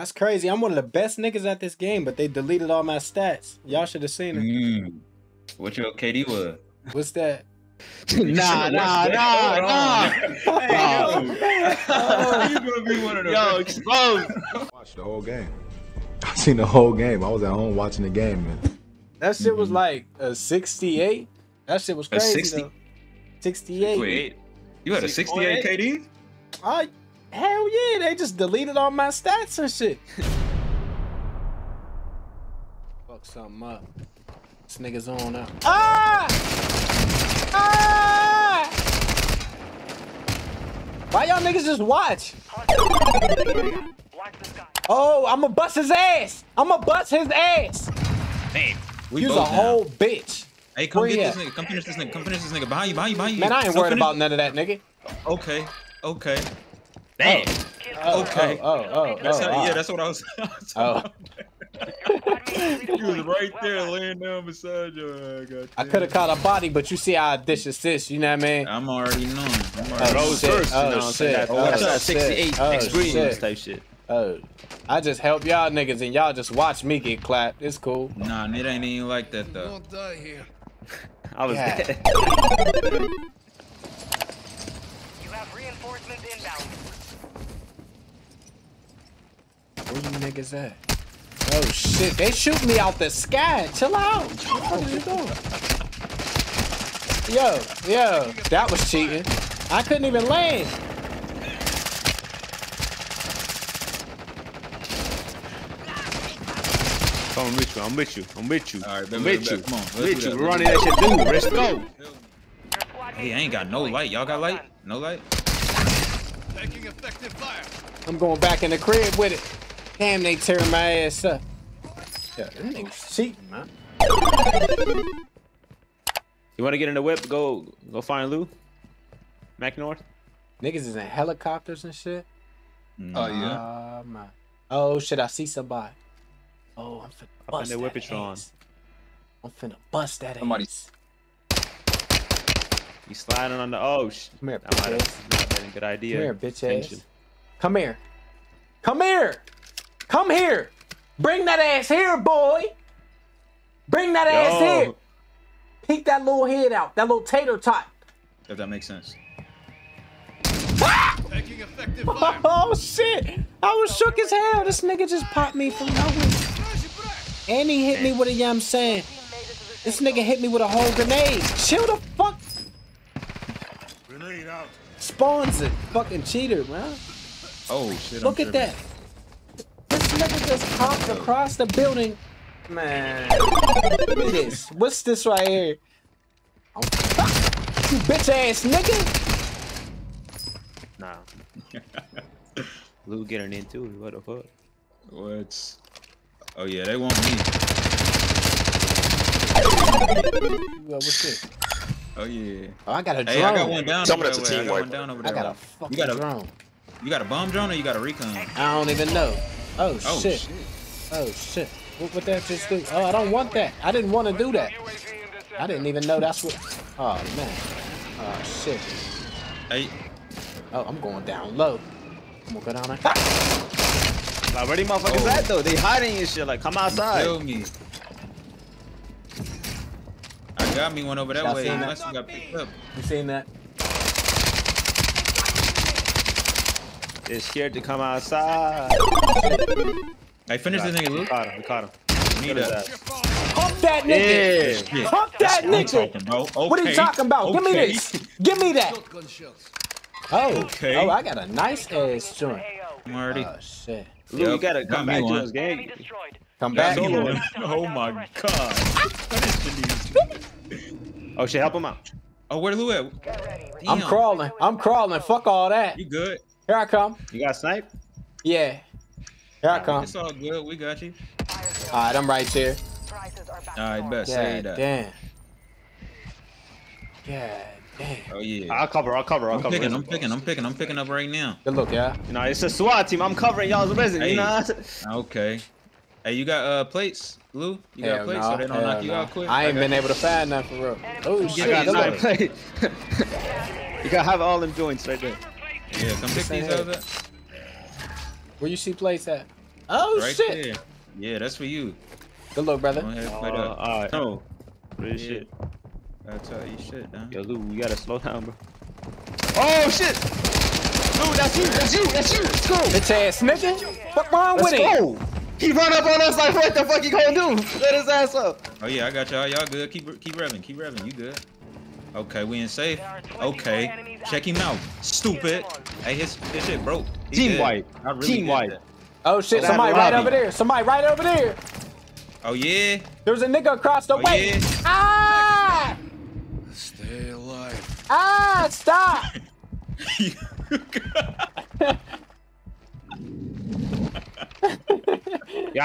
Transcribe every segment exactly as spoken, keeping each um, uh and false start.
That's crazy. I'm one of the best niggas at this game, but they deleted all my stats. Y'all should have seen it. Mm. What your K D was? What's that? Nah, nah, nah, nah. Hey, oh, you gonna be one of those? Yo, exposed. Watched the whole game. I seen the whole game. I was at home watching the game, man. That shit was like a sixty-eight. That shit was crazy. A sixty, though. sixty-eight. Wait, you had a sixty-eight K D? I. Hell yeah, they just deleted all my stats and shit. Fuck something up. This nigga's on up. Ah! Ah! Why y'all niggas just watch? Oh, I'ma bust his ass! I'ma bust his ass! Damn, we You's a now. whole bitch. Hey, come Where get this nigga. Come finish this nigga. Come finish this nigga. Behind you, behind you, behind you. Man, I ain't so worried finish. about none of that, nigga. Okay, okay. Damn. Oh, okay. Oh, oh, oh, that's oh, how, oh. Yeah, that's what I was. I was oh. He was right there, laying down beside you. Oh, I could have caught a body, but you see how I dish assist. You know what I mean? I'm already known. I'm already oh, shit. First, oh, you know shit. Oh, watch out, sixty-eight oh, experience type shit. Oh, I just help y'all niggas, and y'all just watch me get clapped. It's cool. Nah, it ain't even like that though. Don't die here. I was yeah. dead. You have reinforcements inbound. Where you niggas at? Oh shit, they shoot me out the sky. Chill out. What are you doing? Yo, yo, that was cheating. I couldn't even land. Come on, I'm with you. I'm with you. I'm with you. All right, I'm with you. Come on, I'm with you. We're running that shit, dude. Let's go. Hey, I ain't got no light. Y'all got light? No light? Taking effective fire. I'm going back in the crib with it. Damn, they tearing my ass up. Yeah, that nigga's cheating, man. You want to get in the whip? Go, go find Lou. Mac North. Niggas is in helicopters and shit. Oh yeah. Uh, my. Oh shit, I see somebody. Oh, I'm finna bust I'm that ass. I'm finna bust that Somebody's... ass. You sliding on the oh shit. Come here, bitch. Not been a good idea. Come here, bitch Attention. ass. Come here. Come here. Come here! Bring that ass here, boy! Bring that Yo. ass here! Peek that little head out, that little tater tot. If that makes sense. Ah! Taking effective fire. Oh shit! I was shook as hell. This nigga just popped me from nowhere. And he hit me with a yam saying. This nigga hit me with a whole grenade. Chill the fuck. Grenade out. Spawns it. Fucking cheater, man. Oh shit. Look I'm at tripping. that. Nigga just hopped across the building. Man. Look at this. What's this right here? Oh, fuck. You bitch ass nigga. Nah. Lou getting in too. What the fuck? What? Oh yeah, they want me. Well, what's this? Oh yeah. Oh, I got a drone. Hey, I got one down over there. I got one down over there. I got a fucking you got a, drone. You got a bomb drone or you got a recon? I don't even know. Oh, oh shit. shit. Oh shit. What would that just do? Oh, I don't want that. I didn't want to do that. I didn't even know that's what. Oh man. Oh shit. Hey. Oh, I'm going down low. I'm gonna go down there. Ah! Like, where these motherfuckers oh. at though? They hiding and shit. Like, come outside. You me. I got me one over that way. Unless you got picked up. You seen that? They're scared to come outside. Hey, finish this nigga, Luke. We caught him. We caught him. We need that. Hump that nigga. Yeah. Hump that That's nigga. What, okay. what are you talking about? Okay. Give me this. Give me that. Oh. Okay. Oh, I got a nice ass joint. Marty. Oh shit. Luke, yep. you gotta come back to this game. Come back. Oh my god. Oh shit, help him out. Oh, where Lou at? Damn. I'm crawling. I'm crawling. Fuck all that. You good? Here I come. You got snipe? Yeah. Here I come. It's all good. We got you. All right, I'm right here. All right, best say that. Damn. Yeah, damn. Oh yeah. I'll cover. I'll cover. I'll I'm cover. Picking, I'm picking. I'm picking. I'm picking up right now. Good look, yeah. You know, it's a SWAT team. I'm covering y'all's resident. Hey. You know. Okay. Hey, you got uh plates, Lou? You got hell plates, no. so they don't hell knock no. you out quick. I ain't I been you. able to find nothing for real. Oh shit! I got plate. You gotta have all them joints right there. Yeah, come pick these over. Where you see plates at? Oh, right shit. There. Yeah, that's for you. Good luck, brother. Don't have quite uh, up. All right. No. Real yeah. shit. That's all you shit, huh? Yo, Lou, we gotta slow down, bro. Oh, shit! Lou, that's you, that's you, that's you! Let's go! It's ass nigga! Fuck wrong with him? He run up on us like, what the fuck you gonna do? Let his ass up! Oh, yeah, I got y'all. Y'all good. Keep keep revving, keep revving. You good. Okay, we in safe. Okay. Check him out. Stupid. Hey, his, his shit broke. He Team did. White. I really Team White. That. Oh, shit. Oh, somebody right over there. Somebody right over there. Oh, yeah. There's a nigga across the oh, way. Yeah. Ah! Stay alive. Ah, stop. Yeah,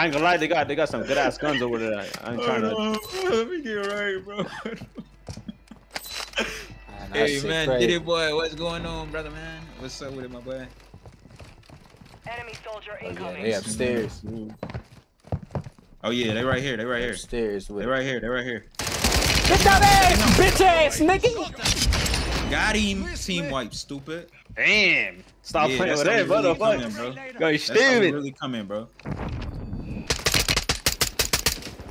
I ain't gonna lie. They got, they got some good ass guns over there. I ain't trying oh, to. No. Let me get right, bro. Man, hey, man. Crazy. Did it, boy. What's going on, brother, man? What's up with it, my boy? Enemy soldier incoming. Oh, yeah, they upstairs. Mm. Oh, yeah, they right here. They right here. Upstairs with they right here. They right here. Get that ass, bitch ass, nigga. Got him. Team wipe, stupid. Damn. Stop yeah, playing with that, motherfucker. Yo, you stupid. Really come in, bro.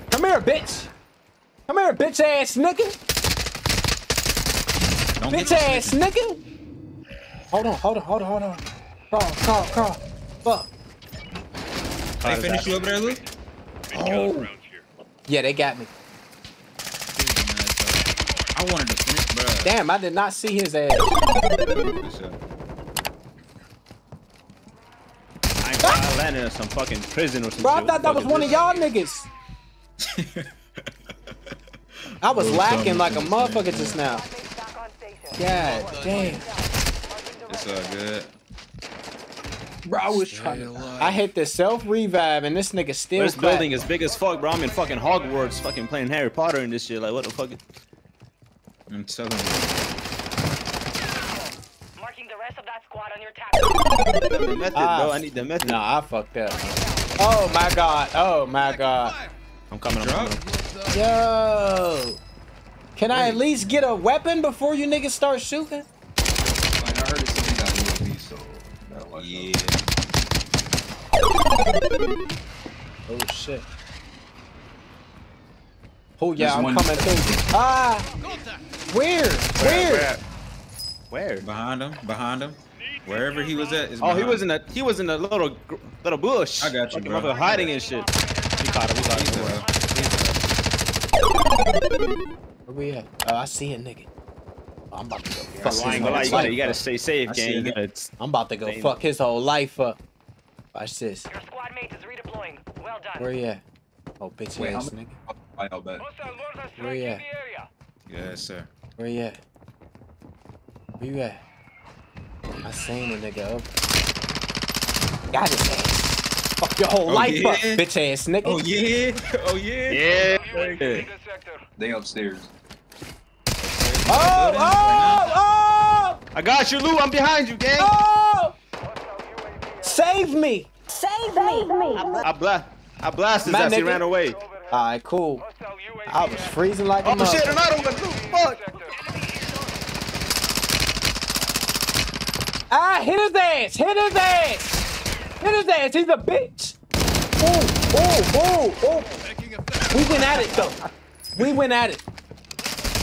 Come here, bitch. Come here, bitch ass, nigga. Don't bitch ass, nigga. Hold on, hold on, hold on, hold on. Crawl, crawl, crawl. Fuck. They finished you over there, Luke? Oh. Yeah, they got me. I wanted to finish, bro. Damn, I did not see his ass. I landed in some fucking prison or some shit. Bro, I thought that was one of y'all niggas. I was lacking like a motherfucker just now. God damn. It's all good. Bro, I was trying to, I hit the self-revive and this nigga still This clapping. Building is big as fuck, bro. I'm in fucking Hogwarts fucking playing Harry Potter and this shit. Like, what the fuck? I'm telling you. Marking the rest of that squad on your tactics. The method, uh, bro. I need the method. Nah, I fucked up. Oh, my God. Oh, my God. I'm coming up. Yo. Can I at least get a weapon before you niggas start shooting? Like, I heard it's Yeah. Oh shit. Oh yeah, I'm coming through. Ah! Where? Where? Where? Behind him. Behind him. Wherever he was at. Is oh, he was in a he was in a little little bush. I got you, like, bro. Hiding and shit. We caught him. We got him. Where we at? Oh, I see a nigga. I'm about to go fuck his whole life up. You gotta stay safe, gang. I'm about to go fuck his whole life up. Watch this. Your squad mate is redeploying. Well done. Where you at? Oh, bitch ass nigga. I'll bet. Where you at? Yes, sir. Where you at? Where you at? I seen a nigga up. Got his ass. Fuck your whole oh, life yeah. up, bitch ass nigga. Oh, yeah. Oh, yeah. Yeah. Oh, yeah. They upstairs. Oh, oh, oh! I got you, Lou. I'm behind you, gang. Oh! Save me! Save me! I, I, bla I blasted as he ran away. All right, cool. I was freezing like a motherfucker. Oh shit! Another one, Lou. Fuck! Ah, hit his ass! Hit his ass! Hit his ass! He's a bitch. Ooh, ooh, ooh, ooh! We went at it though. We went at it.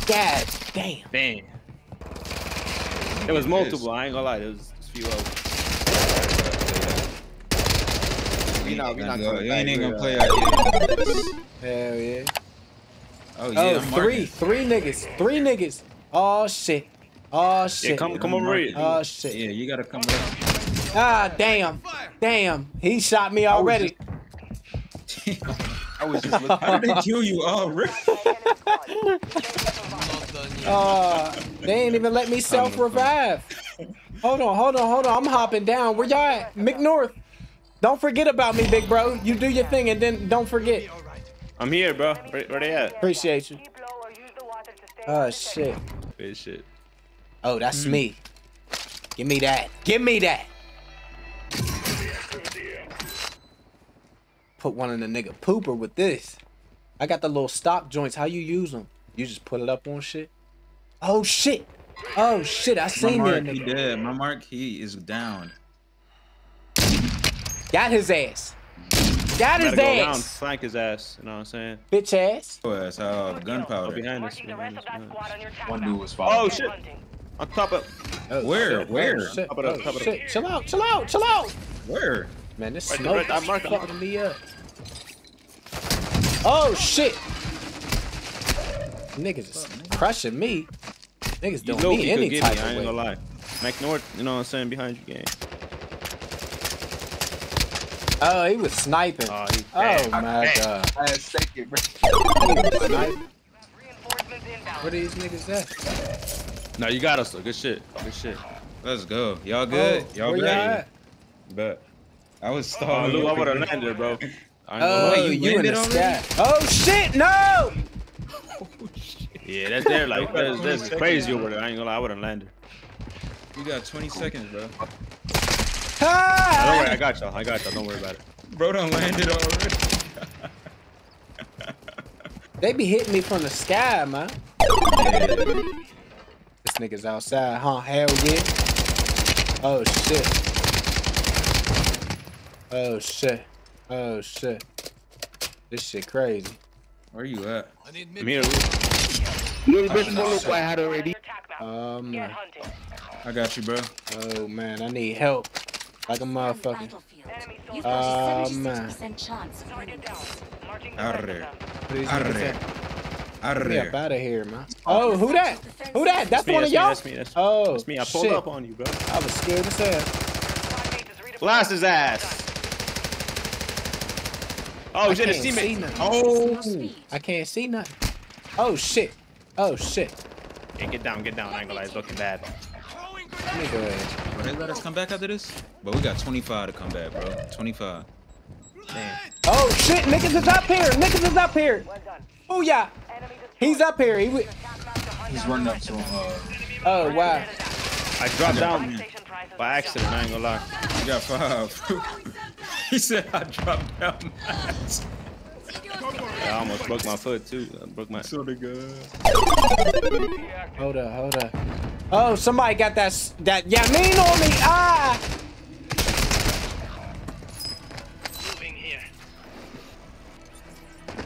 God damn. Damn. It was multiple, I ain't gonna lie. It was a few of We not, we not gonna, you ain't gonna play out here. Hell yeah. Oh, yeah. Oh, three, three niggas. Three niggas. Oh, shit. Oh, shit. Yeah, come, come over here. Oh, shit. Yeah, you gotta come over. Ah, damn. Damn. He shot me already. I was just looking. How did they kill you already? Uh, they ain't even let me self-revive. Hold on, hold on, hold on. I'm hopping down. Where y'all at? McNorth. Don't forget about me, big bro. You do your thing and then don't forget. I'm here, bro. Where, where they at? Appreciate you. Oh, shit. Good shit. Oh, that's mm. me. Give me that. Give me that. Put one in the nigga pooper with this. I got the little stock joints. How you use them? You just put it up on shit. Oh shit! Oh shit! I seen that nigga. He dead. My mark, he is down. Got his ass. Got his ass. Down, flank his ass. You know what I'm saying? Bitch ass. Oh, that's uh, gunpowder. Behind us. Behind us. One dude was following. Oh shit! On top of. Oh, where? Shit. Where? Oh, shit. Top of the, top of the... Chill out! Chill out! Chill out! Where? Man, this right, smoke right, I'm marked, fucking I'm me up. Oh shit! Niggas is crushing me. Niggas don't need any type of way. I ain't gonna lie. Mac North, you know what I'm saying, behind you, gang. Oh, he was sniping. Oh, he oh my hey. God. I had saved it, bro. Where these niggas at? No, you got us, though. Good shit. Good shit. Let's go. Y'all good? Oh, y'all good? But I was stalling. Oh, I would have landed, bro. Oh, you, you in the sky. Oh, shit, no! Oh, shit. Yeah, that's there. Like, that's, that's crazy over there. I ain't gonna lie. I would have landed. You got twenty seconds, bro. Ah! Don't worry, I got y'all. I got y'all. Don't worry about it. Bro done landed already. They be hitting me from the sky, man. Yeah. This nigga's outside, huh? Hell yeah. Oh, shit. Oh, shit. Oh, shit. This shit crazy. Where you at? I need mid. Little bitch more look I had already. Um, I got you, bro. Oh, man. I need help. Like a motherfucker. Oh, um, man. Arre. Arre. Arre. Get out of here, man. Oh, who that? Who that? That's, that's one me, of y'all? That's me. That's me. That's, oh, that's me. I pulled shit. up on you, bro. I was scared as hell. Blast his ass. Oh, shit, his teammate. Oh. I can't see nothing. Oh, shit. Oh, shit. Hey, get down, get down. I ain't gonna lie. It's looking bad. Will they let us come back after this? But we got twenty-five to come back, bro. twenty-five. Damn. Oh, shit. Niggas is up here. Niggas is up here. Oh, yeah. He's up here. He w He's running up to him. Uh... Oh, wow. I dropped down by accident. I ain't gonna lie. You got five. He said I dropped down. I almost broke my foot, too. I broke my... So good. Hold up, hold up. Oh, somebody got that... That Yamin on me! Ah! Moving here.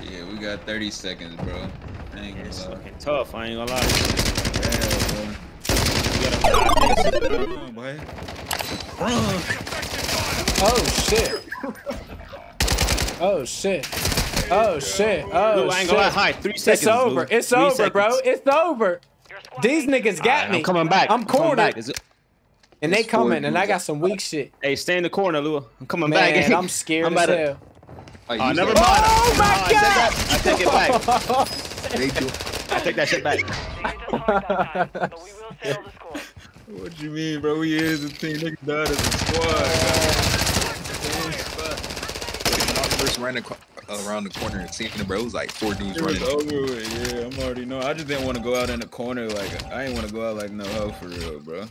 Yeah, we got thirty seconds, bro. I ain't gonna it's lie. fucking tough. I ain't gonna lie. Yeah, bro. We gotta... Run, boy. Run! Oh, shit. Oh, shit. Oh shit! Oh shit! High. Three seconds. It's over. It's Three over, seconds. bro. It's over. These niggas got right, me. I'm coming back. I'm cornered. It... And they coming, and I got some weak shit. Hey, stay in the corner, Lua. I'm coming Man, back. I'm scared I'm as to... hell. Oh, oh never mind. Oh my oh, god! I take it back. Thank you. I take that shit back. What you mean, bro? We is the team. Niggas died as a squad. First ran across. Around the corner and seeing the bro, it was like four dudes running. Yeah, I'm already know. I just didn't want to go out in the corner like I ain't want to go out like no hell for real, bro.